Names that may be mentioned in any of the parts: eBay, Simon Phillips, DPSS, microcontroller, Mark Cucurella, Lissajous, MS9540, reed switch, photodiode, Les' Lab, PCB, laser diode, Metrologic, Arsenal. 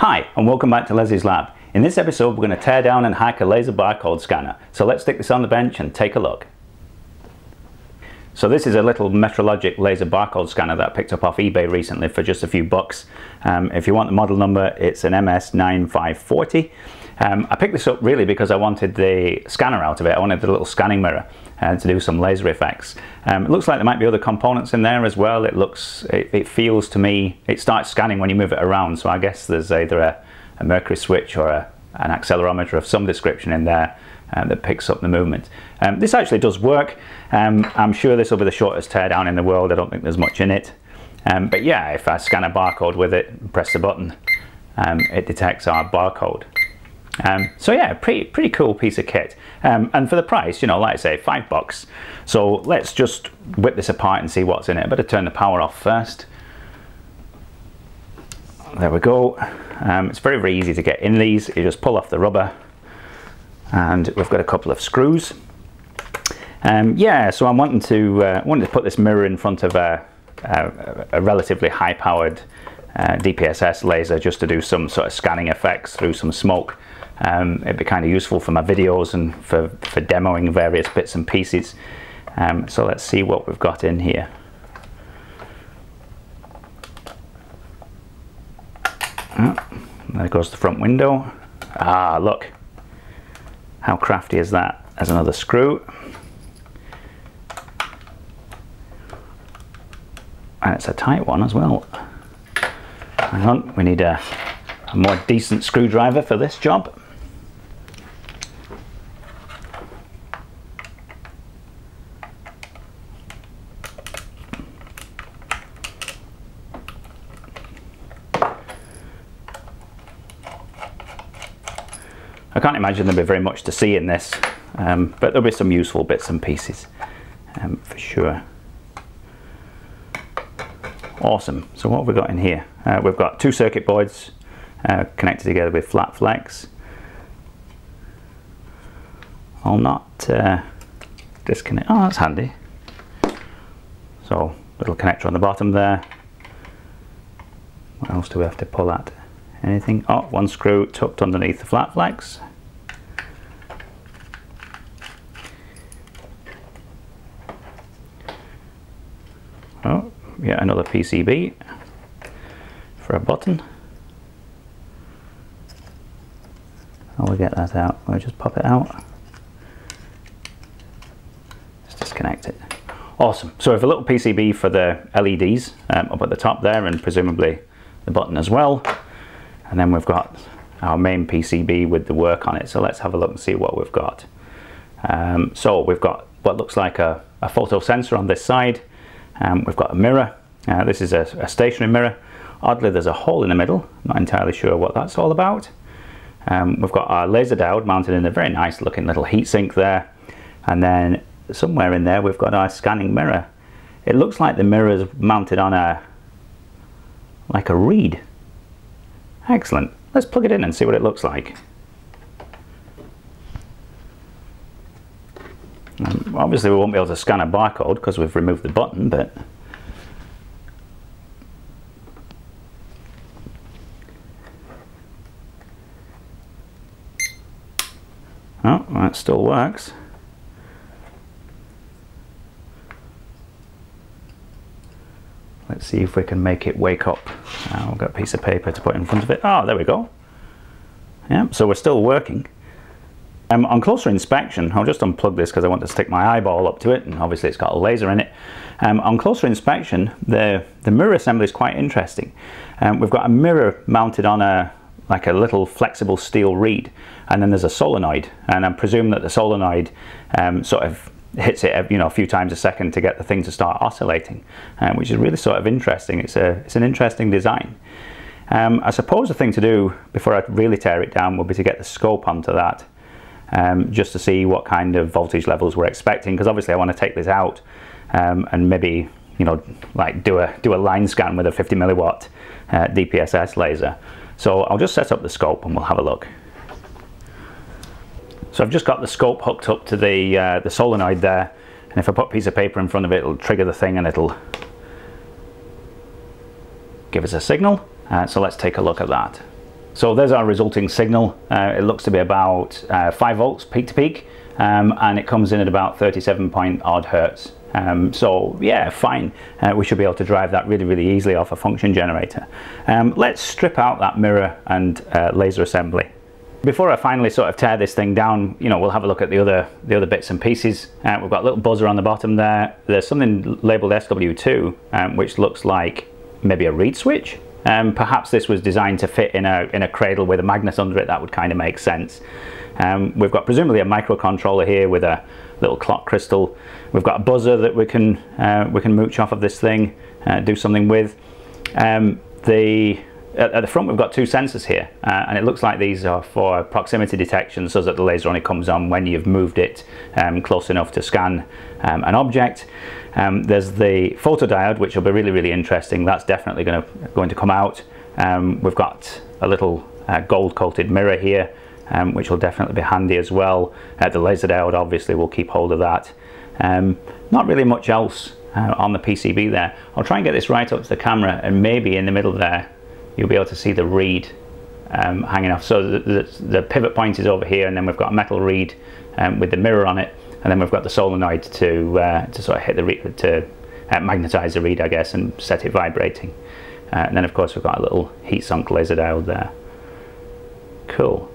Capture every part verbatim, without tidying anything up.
Hi, and welcome back to Les' Lab. In this episode, we're going to tear down and hack a laser barcode scanner. So let's stick this on the bench and take a look. So this is a little Metrologic laser barcode scanner that I picked up off eBay recently for just a few bucks. Um, if you want the model number, it's an M S nine five four zero. Um, I picked this up really because I wanted the scanner out of it. I wanted the little scanning mirror uh, to do some laser effects. Um, it looks like there might be other components in there as well. It looks, it, it feels to me, it starts scanning when you move it around. So I guess there's either a, a mercury switch or a, an accelerometer of some description in there. Uh, that picks up the movement. Um, this actually does work. Um, I'm sure this will be the shortest teardown in the world. I don't think there's much in it. Um, but yeah, if I scan a barcode with it and press the button, um, it detects our barcode. Um, so yeah, pretty pretty cool piece of kit. Um, and for the price, you know, like I say, five bucks. So let's just whip this apart and see what's in it. I better turn the power off first. There we go. Um, it's very, very easy to get in these. You just pull off the rubber. And we've got a couple of screws. Um, yeah, so I'm wanting to uh, wanting to put this mirror in front of a, a, a relatively high-powered uh, D P S S laser just to do some sort of scanning effects through some smoke. Um, it'd be kind of useful for my videos and for, for demoing various bits and pieces. Um, so let's see what we've got in here. Oh, there goes the front window. Ah, look. How crafty is that? There's another screw. And it's a tight one as well. Hang on, we need a, a more decent screwdriver for this job. I can't imagine there'll be very much to see in this, um, but there'll be some useful bits and pieces um, for sure. Awesome. So what have we got in here? Uh, we've got two circuit boards uh, connected together with flat flex. I'll not uh, disconnect. Oh, that's handy. So little connector on the bottom there. What else do we have to pull at? Anything? Oh, one screw tucked underneath the flat flex. Oh, yeah, another P C B for a button. How will we get that out? I'll just pop it out. Just disconnect it. Awesome. So we have a little P C B for the L E Ds um, up at the top there, and presumably the button as well. And then we've got our main P C B with the work on it. So let's have a look and see what we've got. Um, so we've got what looks like a, a photo sensor on this side. Um, we've got a mirror. Uh, this is a, a stationary mirror. Oddly, there's a hole in the middle. Not entirely sure what that's all about. Um, we've got our laser diode mounted in a very nice looking little heatsink there. And then somewhere in there, we've got our scanning mirror. It looks like the mirror is mounted on a, like a reed. Excellent. Let's plug it in and see what it looks like. Um, obviously we won't be able to scan a barcode because we've removed the button, but oh, that still works. Let's see if we can make it wake up. Uh, we've got a piece of paper to put in front of it. Oh, there we go. Yeah, so we're still working. Um, on closer inspection, I'll just unplug this because I want to stick my eyeball up to it, and obviously it's got a laser in it. Um, on closer inspection, the, the mirror assembly is quite interesting. Um, we've got a mirror mounted on a like a little flexible steel reed, and then there's a solenoid, and I presume that the solenoid um, sort of hits it, you know, a few times a second to get the thing to start oscillating, um, which is really sort of interesting. It's a it's an interesting design. Um, I suppose the thing to do before I really tear it down will be to get the scope onto that, um, just to see what kind of voltage levels we're expecting, because obviously I want to take this out um, and maybe, you know, like do a do a line scan with a fifty milliwatt uh, D P S S laser. So I'll just set up the scope and we'll have a look. So I've just got the scope hooked up to the, uh, the solenoid there, and if I put a piece of paper in front of it, it'll trigger the thing and it'll give us a signal. Uh, so let's take a look at that. So there's our resulting signal. Uh, it looks to be about uh, five volts peak to peak, um, and it comes in at about thirty-seven point odd hertz. Um, so yeah, fine. Uh, we should be able to drive that really, really easily off a function generator. Um, let's strip out that mirror and uh, laser assembly. Before I finally sort of tear this thing down, you know, we'll have a look at the other the other bits and pieces. Uh, we've got a little buzzer on the bottom there. There's something labeled S W two, um, which looks like maybe a read switch. Um, perhaps this was designed to fit in a, in a cradle with a magnet under it. That would kind of make sense. Um, we've got presumably a microcontroller here with a little clock crystal. We've got a buzzer that we can uh, we can mooch off of this thing, uh, do something with. Um, the at, at the front we've got two sensors here, uh, and it looks like these are for proximity detection, so that the laser only comes on when you've moved it um, close enough to scan um, an object. Um, there's the photodiode, which will be really, really interesting. That's definitely going to going to come out. Um, we've got a little uh, gold-coated mirror here, Um, which will definitely be handy as well. Uh, the laser diode obviously will keep hold of that. Um, not really much else uh, on the P C B there. I'll try and get this right up to the camera, and maybe in the middle there you'll be able to see the reed um, hanging off. So the, the, the pivot point is over here, and then we've got a metal reed um, with the mirror on it, and then we've got the solenoid to uh, to sort of hit the reed, to uh, magnetize the reed, I guess, and set it vibrating. Uh, and then of course we've got a little heat sunk laser diode there. Cool.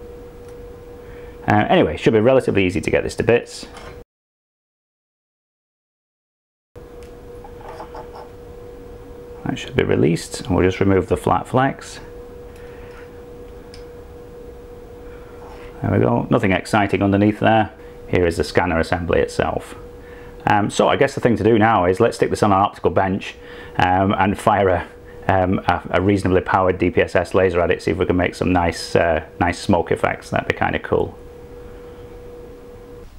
Uh, anyway, should be relatively easy to get this to bits. That should be released. We'll just remove the flat flex. There we go. Nothing exciting underneath there. Here is the scanner assembly itself. Um, so I guess the thing to do now is let's stick this on an optical bench um, and fire a, um, a, a reasonably powered D P S S laser at it, see if we can make some nice, uh, nice smoke effects. That'd be kind of cool.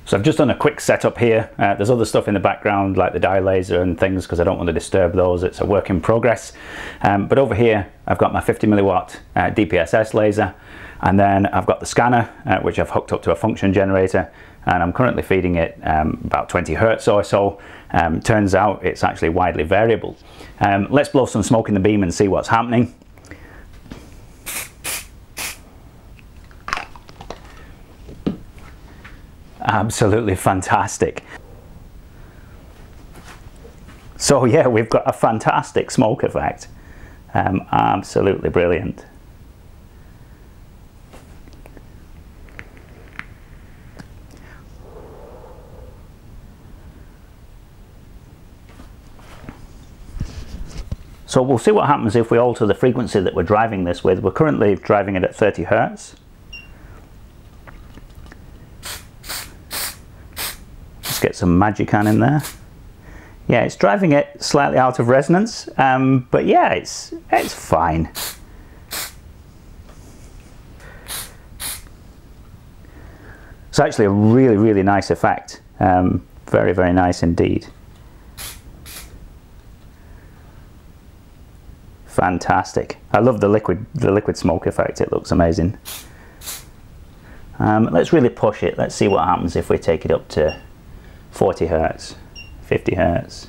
So I've just done a quick setup here. Uh, there's other stuff in the background like the dye laser and things, because I don't want to disturb those. It's a work in progress. Um, but over here I've got my fifty milliwatt uh, D P S S laser, and then I've got the scanner uh, which I've hooked up to a function generator, and I'm currently feeding it um, about twenty hertz or so. Um, turns out it's actually widely variable. Um, let's blow some smoke in the beam and see what's happening. Absolutely fantastic. So yeah, we've got a fantastic smoke effect. Um, absolutely brilliant. So we'll see what happens if we alter the frequency that we're driving this with. We're currently driving it at thirty hertz. Get some magic on in there. Yeah, it's driving it slightly out of resonance, um, but yeah, it's it's fine. It's actually a really, really nice effect. Um, very, very nice indeed. Fantastic. I love the liquid the liquid smoke effect. It looks amazing. Um, let's really push it. Let's see what happens if we take it up to forty hertz, fifty hertz,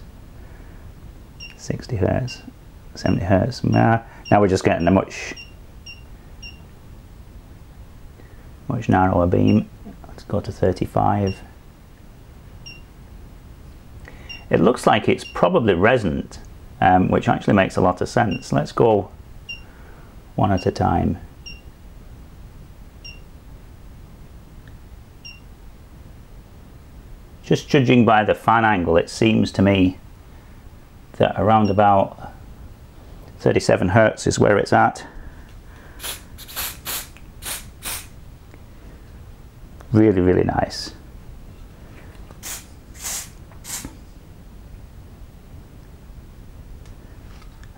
sixty hertz, seventy hertz. Now we're just getting a much, much narrower beam. Let's go to thirty-five. It looks like it's probably resonant, um, which actually makes a lot of sense. Let's go one at a time. Just judging by the fan angle, it seems to me that around about thirty-seven hertz is where it's at. Really, really nice.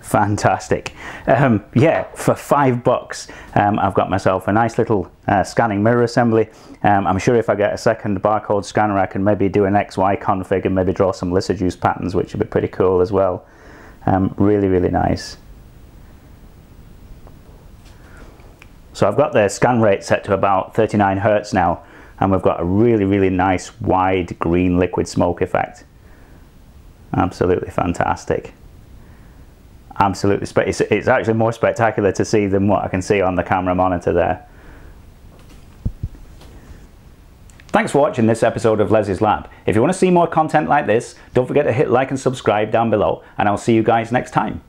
Fantastic. Um, yeah, for five bucks um, I've got myself a nice little uh, scanning mirror assembly. um, I'm sure if I get a second barcode scanner I can maybe do an X Y config and maybe draw some Lissajous patterns, which would be pretty cool as well. Um, really, really nice. So I've got the scan rate set to about thirty-nine hertz now, and we've got a really, really nice wide green liquid smoke effect. Absolutely fantastic. absolutely spe it's, it's actually more spectacular to see than what I can see on the camera monitor there. Thanks for watching this episode of Les' Lab. If you want to see more content like this, don't forget to hit like and subscribe down below, and I'll see you guys next time.